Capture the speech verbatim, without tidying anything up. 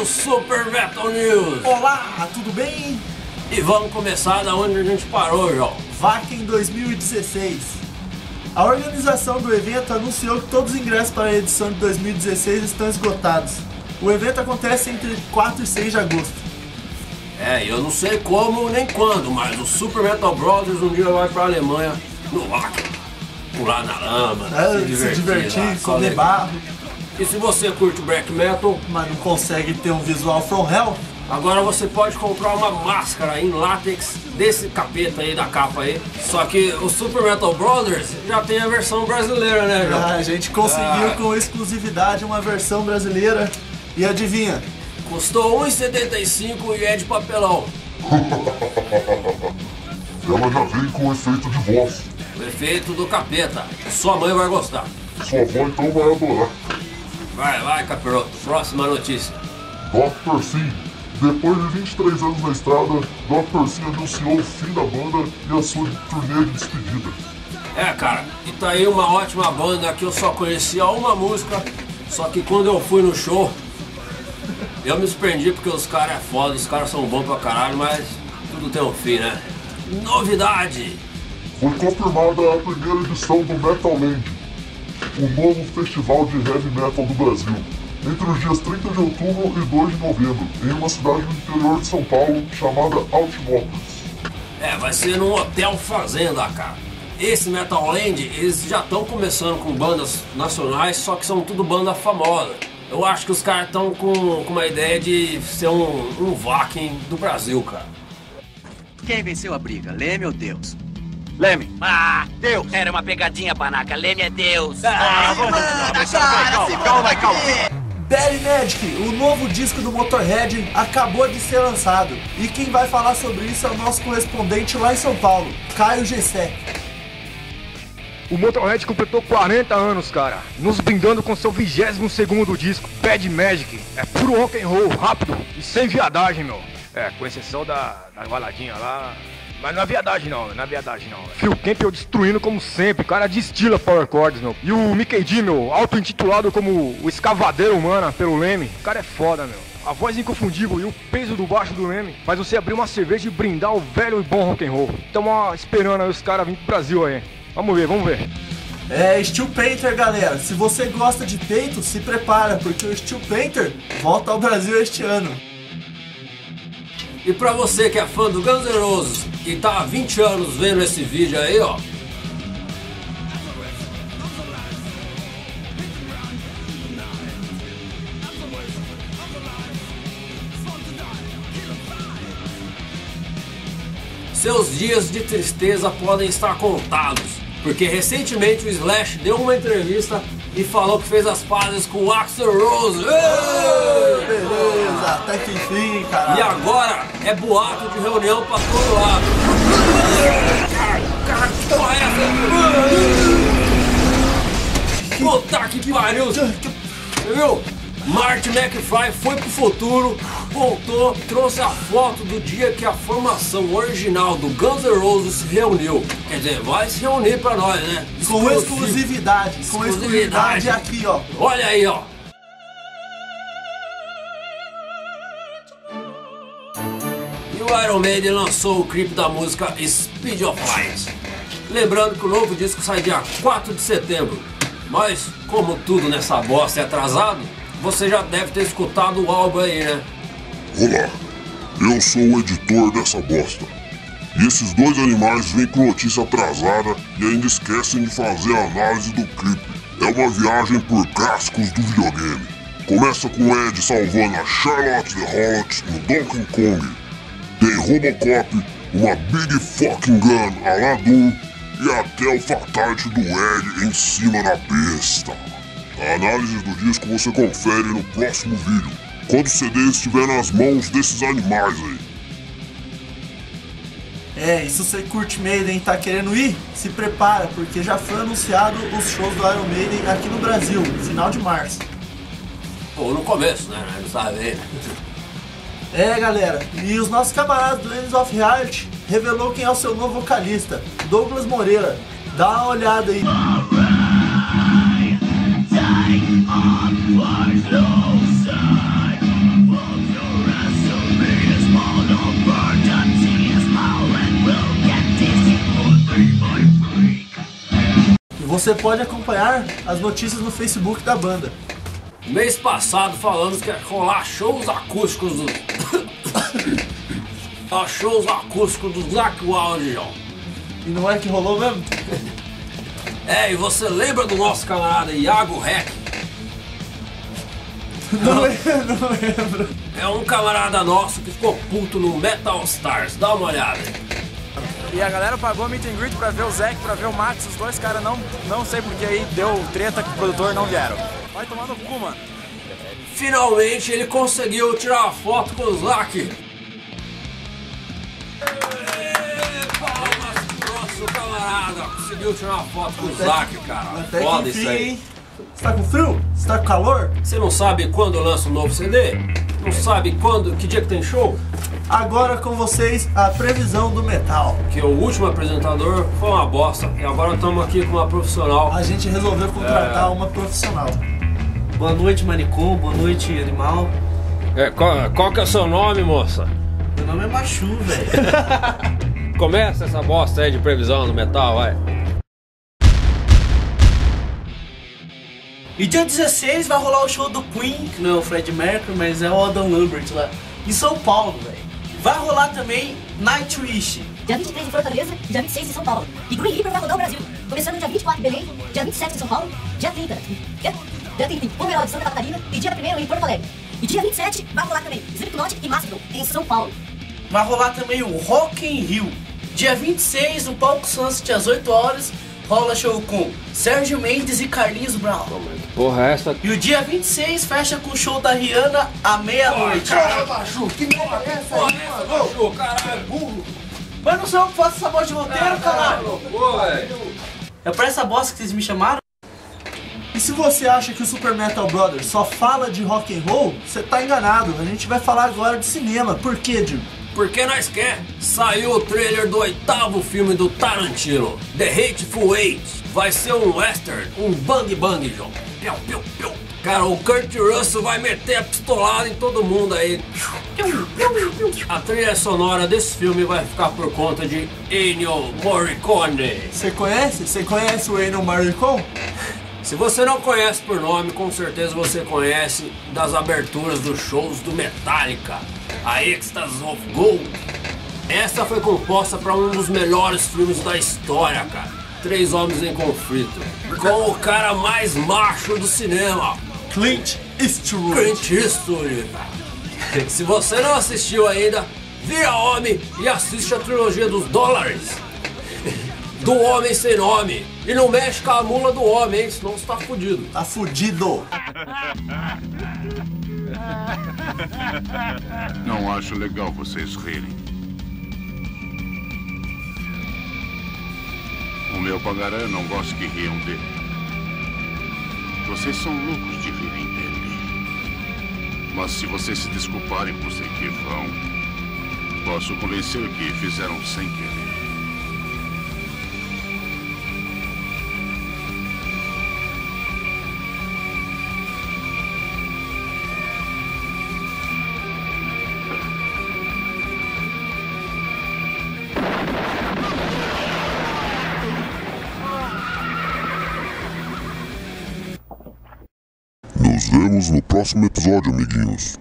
do Super Metal News. Olá, tudo bem? E vamos começar da onde a gente parou, João. Wacken dois mil e dezesseis. A organização do evento anunciou que todos os ingressos para a edição de dois mil e dezesseis estão esgotados. O evento acontece entre quatro e seis de agosto. É, eu não sei como nem quando, mas o Super Metal Brothers um dia vai pra Alemanha no Wacken. Pular na lama, é, se divertir, se divertir comer barro. E se você curte black metal, mas não consegue ter um visual from hell, agora você pode comprar uma máscara em látex desse capeta aí da capa aí. Só que o Super Metal Brothers já tem a versão brasileira, né, João? Ah, a gente conseguiu ah. com exclusividade uma versão brasileira e adivinha? Custou um real e setenta e cinco centavos e é de papelão. Ela já vem com o efeito de voz. O efeito do capeta. Sua mãe vai gostar. Sua avó então vai adorar. Vai, vai, capiroto. Próxima notícia. doutor Sim. Depois de vinte e três anos na estrada, doutor Sim anunciou o fim da banda e a sua turnê de despedida. É, cara. E tá aí uma ótima banda que eu só conhecia uma música. Só que quando eu fui no show... Eu me surpreendi porque os caras é foda, os caras são bons pra caralho, mas tudo tem um fim, né? Novidade! Foi confirmada a primeira edição do Metal Land, o novo festival de heavy metal do Brasil, entre os dias trinta de outubro e dois de novembro, em uma cidade do interior de São Paulo chamada Outmobles. É, vai ser num hotel fazenda, cara. Esse Metal Land, eles já estão começando com bandas nacionais, só que são tudo banda famosa. Eu acho que os caras estão com, com uma ideia de ser um, um Wacken do Brasil, cara. Quem venceu a briga, Lemmy ou Deus? Lemmy. Ah, Deus! Era uma pegadinha, panaca. Lemmy é Deus. Ah, ah vamos lá. Calma, vai, calma. Bad Magic, o novo disco do Motörhead, acabou de ser lançado. E quem vai falar sobre isso é o nosso correspondente lá em São Paulo, Caio Gessé. O Motörhead completou quarenta anos, cara, nos brindando com seu vigésimo segundo disco, Bad Magic. É puro rock and roll, rápido e sem viadagem, meu. É, com exceção da, da baladinha lá. Mas não é viadagem não, não é viadagem não. Phil Campbell destruindo como sempre, o cara destila power chords, meu. E o Mickey D, meu, auto-intitulado como o escavadeiro humana pelo Lemmy. O cara é foda, meu. A voz inconfundível e o peso do baixo do Lemmy faz você abrir uma cerveja e brindar o velho e bom rock and roll. Tamo esperando aí os caras virem pro Brasil aí. Vamos ver, vamos ver. É, Steel Painter, galera. Se você gosta de peito, se prepara, porque o Steel Painter volta ao Brasil este ano. E pra você que é fã do Guns N' Roses e tá há vinte anos vendo esse vídeo aí, ó. Seus dias de tristeza podem estar contados, porque recentemente o Slash deu uma entrevista e falou que fez as pazes com o Axl Rose. Ei! Beleza, até que enfim, cara. E agora é boato de reunião pra todo lado. Cara, cara, que porra é essa? Puta que pariu! Você viu? Martin McFly foi pro futuro, voltou, trouxe a foto do dia que a formação original do Guns N' Roses se reuniu. Quer dizer, vai se reunir pra nós, né? Com exclusividade, com exclusividade, exclusividade aqui, ó. Olha aí, ó. E o Iron Maiden lançou o clipe da música Speed of Fire. Lembrando que o novo disco sai dia quatro de setembro. Mas, como tudo nessa bosta é atrasado, você já deve ter escutado o álbum aí, né? Olá, eu sou o editor dessa bosta. E esses dois animais vêm com notícia atrasada e ainda esquecem de fazer a análise do clipe. É uma viagem por clássicos do videogame. Começa com o Ed salvando a Charlotte the Harlot no Donkey Kong. Tem Robocop, uma Big Fucking Gun a la Doom e até o fatality do Ed em cima da besta. A análise do disco você confere no próximo vídeo, quando o C D estiver nas mãos desses animais aí. É, e se você curte Maiden e tá querendo ir, se prepara, porque já foi anunciado os shows do Iron Maiden aqui no Brasil, final de março. Ou no começo, né? Não sabe. É, galera, e os nossos camaradas do Ends of Reality revelou quem é o seu novo vocalista, Douglas Moreira. Dá uma olhada aí. Take on, fly, no side. você pode acompanhar as notícias no Facebook da banda. Mês passado falamos que ia rolar shows acústicos dos... shows acústicos do Zakk Wylde, João. E não é que rolou mesmo? É, e você lembra do nosso camarada Iago Heck? Não lembro, não lembro. É um camarada nosso que ficou puto no Metal Stars, dá uma olhada aí. E a galera pagou meet and greet pra ver o Zakk, pra ver o Max, os dois caras não, não sei porque aí deu treta que o produtor não vieram. Vai tomar no cu, mano. Finalmente ele conseguiu tirar a foto com o Zakk. Palmas pro nosso camarada, conseguiu tirar uma foto com o Zakk, cara. Foda isso aí. Você tá com frio? Você tá com calor? Você não sabe quando lança um novo C D? Não sabe quando, que dia que tem show? Agora com vocês, a previsão do metal. Que o último apresentador foi uma bosta e agora estamos aqui com uma profissional. A gente resolveu contratar é... uma profissional. Boa noite, Manicom, boa noite, animal. É, qual, qual que é o seu nome, moça? Meu nome é Machu, velho. Começa essa bosta aí de previsão do metal, vai. E dia dezesseis vai rolar o show do Queen, que não é o Fred Mercury, mas é o Adam Lambert lá, em São Paulo, velho. Vai rolar também Nightwish. Dia vinte e três em Fortaleza, dia vinte e seis em São Paulo. E Green Reaper vai rodar o Brasil. Começando dia vinte e quatro em Belém, dia vinte e sete em São Paulo, dia trinta. Dia trinta em Pomerode de Santa Catarina e dia primeiro em Porto Alegre. E dia vinte e sete vai rolar também Slipknot e Mastodon em São Paulo. Vai rolar também o Rock in Rio. Dia vinte e seis, no Palco Sunset, às oito horas, rola show com Sérgio Mendes e Carlinhos Brown. Porra, essa... E o dia vinte e seis fecha com o show da Rihanna à meia-noite. Caralho, Machu, que merda é essa aí, mano? Caralho, burro. Mas não sou eu que faço essa bosta de roteiro, caralho. É pra essa bosta que vocês me chamaram? E se você acha que o Super Metal Brothers só fala de rock and roll, você tá enganado. A gente vai falar agora de cinema. Por quê, Diego? Porque nós quer, saiu o trailer do oitavo filme do Tarantino, The Hateful Eight. Vai ser um western, um bang bang, João. Piu, piu, piu. Cara, o Kurt Russell vai meter a pistolada em todo mundo aí. A trilha sonora desse filme vai ficar por conta de Ennio Morricone. Você conhece? Você conhece o Ennio Morricone? Se você não conhece por nome, com certeza você conhece das aberturas dos shows do Metallica. A Ecstasy of Gold. Essa foi composta para um dos melhores filmes da história, cara. Três homens em conflito. Com o cara mais macho do cinema. Clint Eastwood. Clint Eastwood, cara. Se você não assistiu ainda, vira homem e assiste a trilogia dos dólares. Do homem sem nome. E não mexe com a mula do homem, hein? Senão você tá fudido. Tá fudido. Não acho legal vocês rirem. O meu pagarã não gosta que riam dele. Vocês são loucos de rirem dele. Mas se vocês se desculparem por ser que vão, posso convencer que fizeram sem querer. Nos vemos no próximo episódio, amiguinhos.